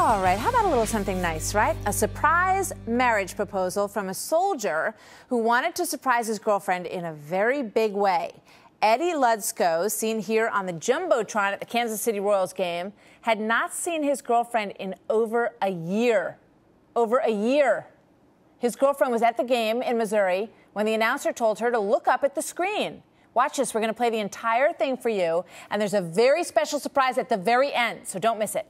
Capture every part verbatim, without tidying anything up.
All right, how about a little something nice, right? A surprise marriage proposal from a soldier who wanted to surprise his girlfriend in a very big way. Eddie Lusko, seen here on the Jumbotron at the Kansas City Royals game, had not seen his girlfriend in over a year. Over a year. His girlfriend was at the game in Missouri when the announcer told her to look up at the screen. Watch this. We're going to play the entire thing for you, and there's a very special surprise at the very end, so don't miss it.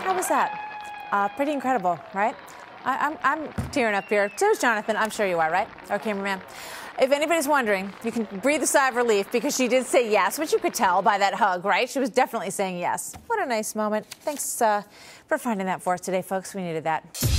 How was that? Uh, pretty incredible, right? I, I'm, I'm tearing up here. There's Jonathan. I'm sure you are, right? Our cameraman. If anybody's wondering, you can breathe a sigh of relief because she did say yes, which you could tell by that hug, right? She was definitely saying yes. What a nice moment. Thanks uh, for finding that for us today, folks. We needed that.